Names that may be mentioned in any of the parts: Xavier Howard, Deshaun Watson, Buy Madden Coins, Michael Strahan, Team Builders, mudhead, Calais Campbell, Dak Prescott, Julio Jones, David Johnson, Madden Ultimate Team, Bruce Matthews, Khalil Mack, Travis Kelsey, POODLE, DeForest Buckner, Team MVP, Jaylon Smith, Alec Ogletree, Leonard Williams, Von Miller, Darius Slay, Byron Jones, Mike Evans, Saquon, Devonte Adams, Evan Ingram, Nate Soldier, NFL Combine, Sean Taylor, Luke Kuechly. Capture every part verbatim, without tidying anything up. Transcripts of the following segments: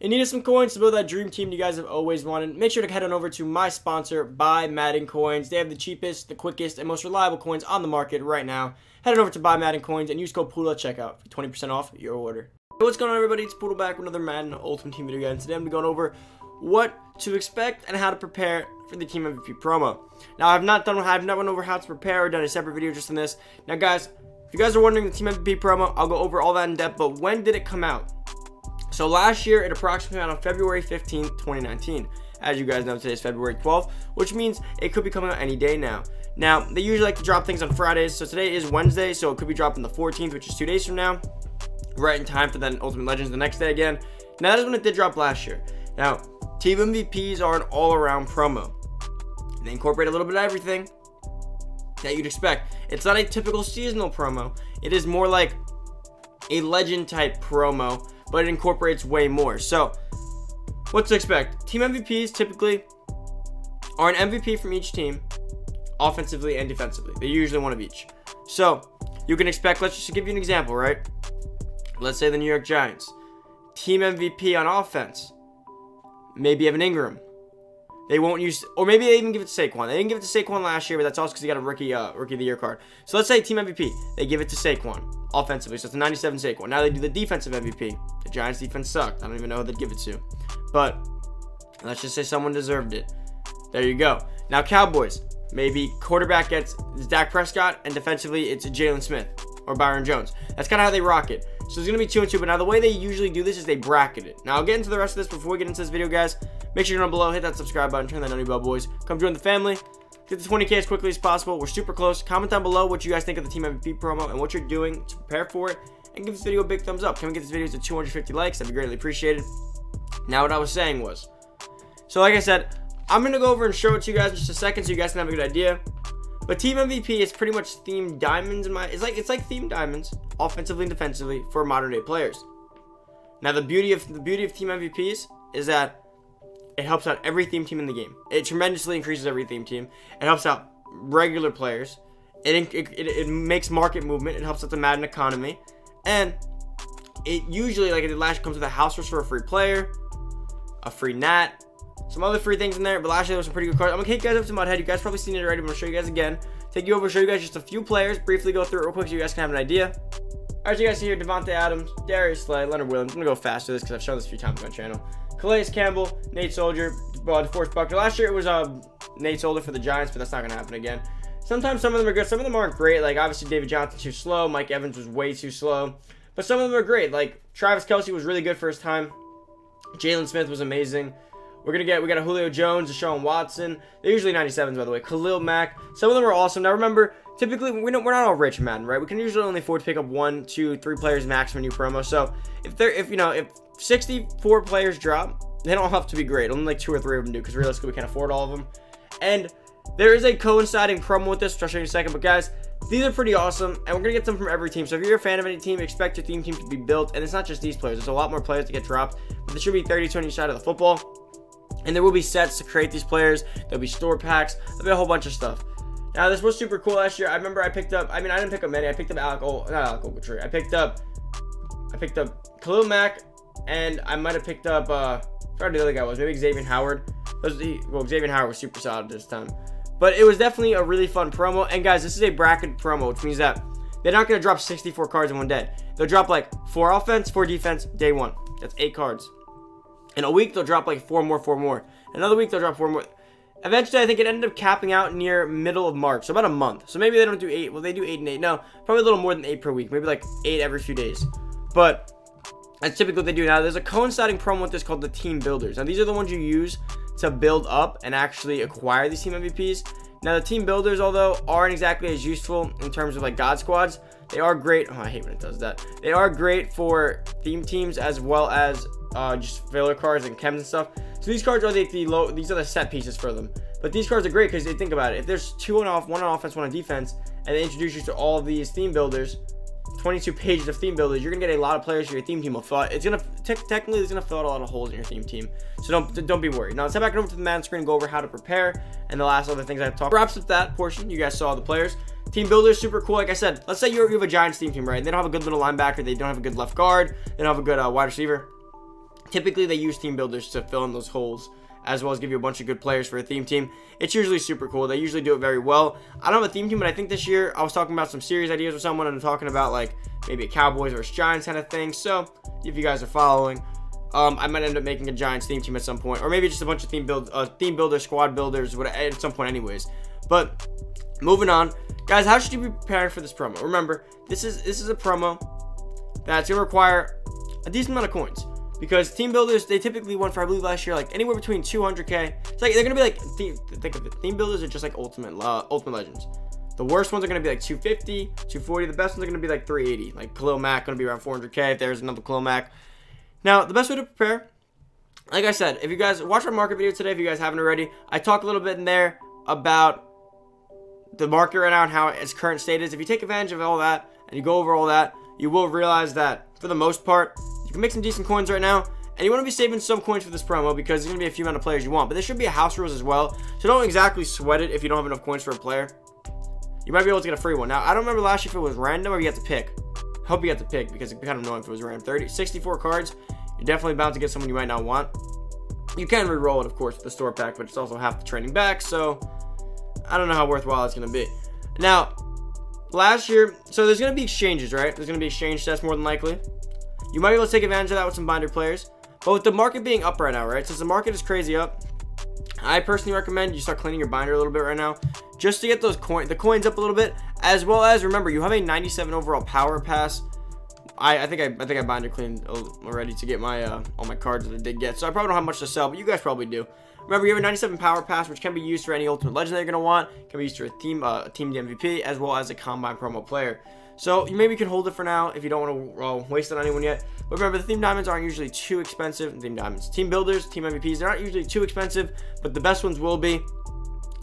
In need of some coins to build that dream team you guys have always wanted, make sure to head on over to my sponsor, Buy Madden Coins. They have the cheapest, the quickest, and most reliable coins on the market right now. Head on over to Buy Madden Coins and use code POODLE at checkout for twenty percent off your order. Hey, what's going on, everybody? It's POODLE back with another Madden Ultimate Team video, guys. And today I'm going over what to expect and how to prepare for the Team M V P promo. Now, I've not done, I've not went over how to prepare or done a separate video just on this. Now, guys, if you guys are wondering the Team M V P promo, I'll go over all that in depth, but when did it come out? So last year, it approximately out on February fifteenth, twenty nineteen. As you guys know, today is February twelfth, which means it could be coming out any day now. Now, they usually like to drop things on Fridays, so today is Wednesday, so it could be dropping the fourteenth, which is two days from now, right in time for then Ultimate Legends the next day again. Now, that is when it did drop last year. Now, Team M V Ps are an all-around promo. They incorporate a little bit of everything that you'd expect. It's not a typical seasonal promo. It is more like a legend-type promo, but it incorporates way more. So, what to expect? Team M V Ps typically are an M V P from each team, offensively and defensively. They usually one of each. So, you can expect, let's just give you an example, right? Let's say the New York Giants. Team M V P on offense. Maybe Evan Ingram. They won't use, or maybe they even give it to Saquon. They didn't give it to Saquon last year, but that's also because he got a rookie uh, rookie of the year card. So let's say Team M V P, they give it to Saquon offensively. So it's a ninety-seven Saquon. Now they do the defensive M V P. The Giants defense sucked. I don't even know who they'd give it to. But let's just say someone deserved it. There you go. Now Cowboys, maybe quarterback gets Dak Prescott, and defensively it's Jaylon Smith or Byron Jones. That's kind of how they rock it. So it's going to be two and two, but now the way they usually do this is they bracket it. Now I'll get into the rest of this before we get into this video, guys. Make sure you're down below, hit that subscribe button, turn that noty bell, boys. Come join the family. Get the twenty K as quickly as possible. We're super close. Comment down below what you guys think of the Team M V P promo and what you're doing to prepare for it. And give this video a big thumbs up. Can we get this video to two hundred fifty likes? That'd be greatly appreciated. Now what I was saying was, so like I said, I'm going to go over and show it to you guys in just a second so you guys can have a good idea. But Team M V P is pretty much themed diamonds in my, it's like it's like themed diamonds offensively and defensively for modern day players. Now the beauty of the beauty of Team M V Ps is that it helps out every theme team in the game. It tremendously increases every theme team. It helps out regular players. It it, it, it makes market movement. It helps out the Madden economy, and it usually, like it did last year, comes with a house rush for a free player, a free nat. Some other free things in there, but last year there was some pretty good cards. I'm going to kick you guys up to Mudhead. You guys probably seen it already, but I'm going to show you guys again. Take you over, show you guys just a few players. Briefly go through it real quick so you guys can have an idea. All right, so you guys see here, Devonte Adams, Darius Slay, Leonard Williams. I'm going to go fast through this because I've shown this a few times on my channel. Calais Campbell, Nate Soldier, DeForest Buckner. Last year it was uh, Nate Soldier for the Giants, but that's not going to happen again. Sometimes some of them are good. Some of them aren't great. Like, obviously, David Johnson too slow. Mike Evans was way too slow. But some of them are great. Like, Travis Kelsey was really good for his time. Jaylon Smith was amazing. We're going to get, we got a Julio Jones, Deshaun Watson. They're usually ninety-sevens, by the way. Khalil Mack. Some of them are awesome. Now, remember, typically, we don't, we're not all rich in Madden, right? We can usually only afford to pick up one, two, three players max for new promo. So, if they're, if, you know, if sixty-four players drop, they don't have to be great. Only, like, two or three of them do, because realistically, we can't afford all of them. And there is a coinciding promo with this, which I'll show you in a second. But, guys, these are pretty awesome, and we're going to get them from every team. So, if you're a fan of any team, expect your theme team to be built. And it's not just these players. There's a lot more players that get dropped. But there should be thirty-two on each side of the football. And there will be sets to create these players. There'll be store packs. There'll be a whole bunch of stuff. Now, this was super cool last year. I remember I picked up, I mean, I didn't pick up many. I picked up Alec, oh, not Alec Ogletree. I picked up, I picked up Khalil Mack, and I might have picked up, uh, I forgot who the other guy was. Maybe Xavier Howard. Those, he, well, Xavier Howard was super solid this time. But it was definitely a really fun promo. And, guys, this is a bracket promo, which means that they're not going to drop sixty-four cards in one day. They'll drop, like, four offense, four defense, day one. That's eight cards. In a week, they'll drop like four more, four more. Another week, they'll drop four more. Eventually, I think it ended up capping out near middle of March, so about a month. So maybe they don't do eight. Well, they do eight and eight. No, probably a little more than eight per week. Maybe like eight every few days. But that's typically what they do. Now, there's a coinciding promo with this called the Team Builders. Now, these are the ones you use to build up and actually acquire these Team M V Ps. Now, the Team Builders, although, aren't exactly as useful in terms of like God Squads. They are great. Oh, I hate when it does that. They are great for theme teams as well as uh, just filler cards and chems and stuff. So these cards are the, the low. These are the set pieces for them. But these cards are great because they think about it. If there's two on off, one on offense, one on defense, and they introduce you to all of these Team Builders, twenty-two pages of Team Builders, you're gonna get a lot of players for your theme team. Will fill out. It's gonna te technically it's gonna fill out a lot of holes in your theme team. So don't don't be worried. Now let's head back over to the Madden screen and go over how to prepare and the last other things I've talked. Wraps up that portion. You guys saw the players. Team Builder is super cool. Like I said, let's say you're, you have a Giants theme team, right? They don't have a good little linebacker. They don't have a good left guard. They don't have a good uh, wide receiver. Typically, they use team builders to fill in those holes, as well as give you a bunch of good players for a theme team. It's usually super cool. They usually do it very well. I don't have a theme team, but I think this year I was talking about some series ideas with someone, and I'm talking about like maybe a Cowboys versus Giants kind of thing. So if you guys are following, um, I might end up making a Giants theme team at some point, or maybe just a bunch of theme build, uh, theme builders, squad builders, whatever, at some point, anyways. But moving on, guys, how should you be preparing for this promo? Remember, this is this is a promo that's gonna require a decent amount of coins. Because team builders, they typically won for, I believe last year, like anywhere between two hundred K. It's like, they're going to be like, theme, think of it, theme builders are just like Ultimate uh, Ultimate Legends. The worst ones are going to be like two fifty, two forty. The best ones are going to be like three eighty. Like Khalil Mack going to be around four hundred K if there's another Khalil Mack. Now, the best way to prepare, like I said, if you guys watch my market video today, if you guys haven't already, I talk a little bit in there about the market right now and how its current state is. If you take advantage of all that and you go over all that, you will realize that for the most part, you can make some decent coins right now, and you want to be saving some coins for this promo because there's going to be a few amount of players you want, but there should be a house rules as well, so don't exactly sweat it if you don't have enough coins for a player. You might be able to get a free one. Now, I don't remember last year if it was random or you had to pick. I hope you had to pick because it'd be kind of annoying if it was random. thirty, sixty-four cards, you're definitely bound to get someone you might not want. You can re-roll it, of course, with the store pack, but it's also half the training back, so I don't know how worthwhile it's going to be. Now, last year, so there's going to be exchanges, right? There's going to be exchange sets more than likely. You might be able to take advantage of that with some binder players. But with the market being up right now, right? Since the market is crazy up, I personally recommend you start cleaning your binder a little bit right now just to get those coin, the coins up a little bit. As well as, remember, you have a ninety-seven overall power pass. I, I think I, I think I binder cleaned already to get my uh, all my cards that I did get. So I probably don't have much to sell, but you guys probably do. Remember, you have a ninety-seven power pass, which can be used for any Ultimate Legend that you're going to want. It can be used for a team, uh, a team M V P, as well as a combine promo player. So you maybe can hold it for now if you don't want to uh, waste it on anyone yet. But remember, the theme diamonds aren't usually too expensive. Theme diamonds, team builders, team M V Ps, they're not usually too expensive, but the best ones will be.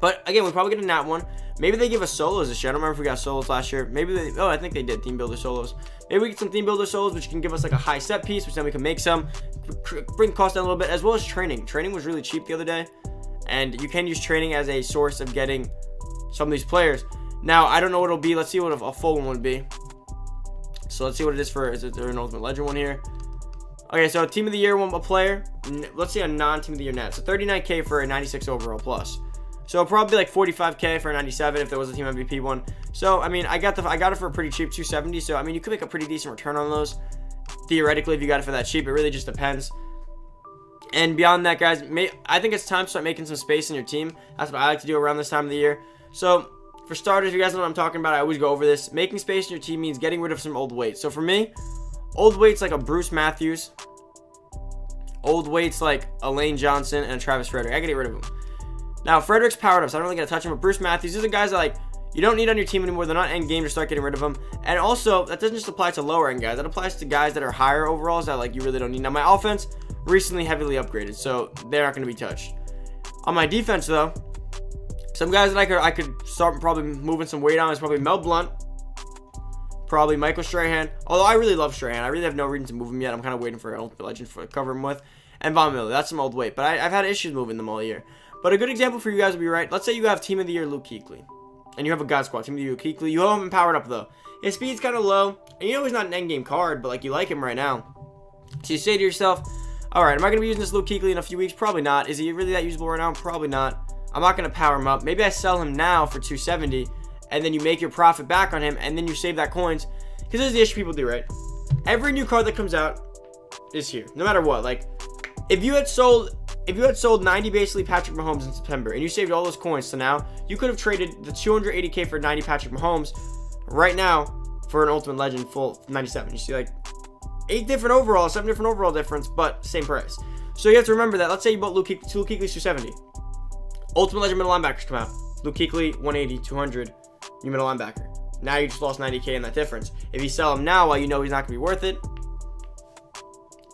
But again, we'll probably get a nat one. Maybe they give us solos this year. I don't remember if we got solos last year. Maybe they, oh, I think they did theme builder solos. Maybe we get some theme builder solos, which can give us like a high set piece, which then we can make some, bring cost down a little bit, as well as training. Training was really cheap the other day, and you can use training as a source of getting some of these players. Now, I don't know what it'll be. Let's see what a full one would be. So let's see what it is for. Is it an Ultimate Legend one here? Okay, so Team of the Year one, a player. Let's see a non-Team of the Year net. So thirty-nine K for a ninety-six overall plus. So probably like forty-five K for a ninety-seven if there was a Team M V P one. So, I mean, I got the I got it for pretty cheap, two seventy. So, I mean, you could make a pretty decent return on those. Theoretically, if you got it for that cheap, it really just depends. And beyond that, guys, may, I think it's time to start making some space in your team. That's what I like to do around this time of the year. So, for starters, if you guys know what I'm talking about, I always go over this. Making space in your team means getting rid of some old weights. So for me, old weights like a Bruce Matthews, old weights like Elaine Johnson, and a Travis Fredrick. I gotta get rid of them. Now, Frederick's powered up, so I don't really gotta touch him. But Bruce Matthews, these are guys that like you don't need on your team anymore. They're not end game to start getting rid of them. And also, that doesn't just apply to lower end guys. That applies to guys that are higher overalls that like you really don't need. Now, my offense recently heavily upgraded, so they're not gonna be touched. On my defense, though, some guys that I could I could start probably moving some weight on is probably Mel Blunt, probably Michael Strahan. Although I really love Strahan, I really have no reason to move him yet. I'm kind of waiting for an Ultimate Legend for to cover him with, and Von Miller. That's some old weight, but I, I've had issues moving them all year. But a good example for you guys would be right. Let's say you have Team of the Year Luke Kuechly, and you have a God Squad Team of the Year Luke Kuechly. You have him powered up though. His speed's kind of low, and you know he's not an end game card, but like you like him right now. So you say to yourself, all right, am I going to be using this Luke Kuechly in a few weeks? Probably not. Is he really that usable right now? Probably not. I'm not going to power him up. Maybe I sell him now for two seventy, and then you make your profit back on him, and then you save that coins. Because this is the issue people do, right? Every new card that comes out is here, no matter what. Like, if you had sold, if you had sold ninety basically Patrick Mahomes in September, and you saved all those coins to now, you could have traded the two eighty K for ninety Patrick Mahomes right now for an Ultimate Legend full ninety-seven. You see, like eight different overall, seven different overall difference, but same price. So you have to remember that. Let's say you bought Luke Kuechly two seventy. Ultimate Legend middle linebackers come out. Luke Kuechly, one eighty, two hundred, your middle linebacker. Now you just lost ninety K in that difference. If you sell him now while you know he's not going to be worth it,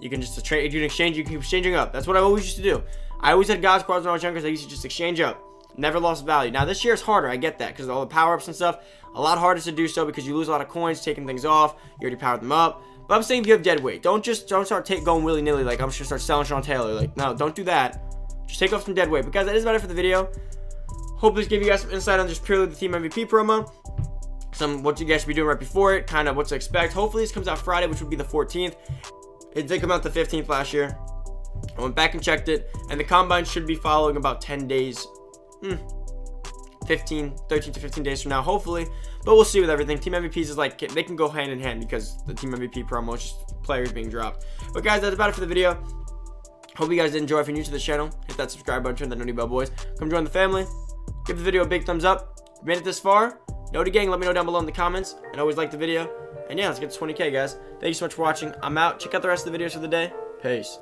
you can just trade, you can exchange, you can keep exchanging up. That's what I always used to do. I always had God Squads when I was younger, so I used to just exchange up. Never lost value. Now this year is harder, I get that, because all the power-ups and stuff, a lot harder to do so because you lose a lot of coins, taking things off, you already powered them up. But I'm saying if you have dead weight, don't just, don't start take, going willy-nilly, like I'm just going to start selling Sean Taylor. Like, no, don't do that. Just take off some dead weight. But guys, that is about it for the video. Hope this gave you guys some insight on just purely the Team M V P promo, some what you guys should be doing right before it, kind of what to expect. Hopefully this comes out Friday, which would be the fourteenth. It did come out the fifteenth last year. I went back and checked it, and the combine should be following about ten days, hmm, fifteen, thirteen to fifteen days from now, hopefully. But we'll see with everything. Team M V Ps is like, they can go hand in hand because the Team M V P promo is just players being dropped. But guys, that's about it for the video. Hope you guys did enjoy. If you're new to the channel, hit that subscribe button, turn that noty bell, boys. Come join the family. Give the video a big thumbs up. If you made it this far, noty gang, let me know down below in the comments. And always like the video. And yeah, let's get to twenty K, guys. Thank you so much for watching. I'm out. Check out the rest of the videos for the day. Peace.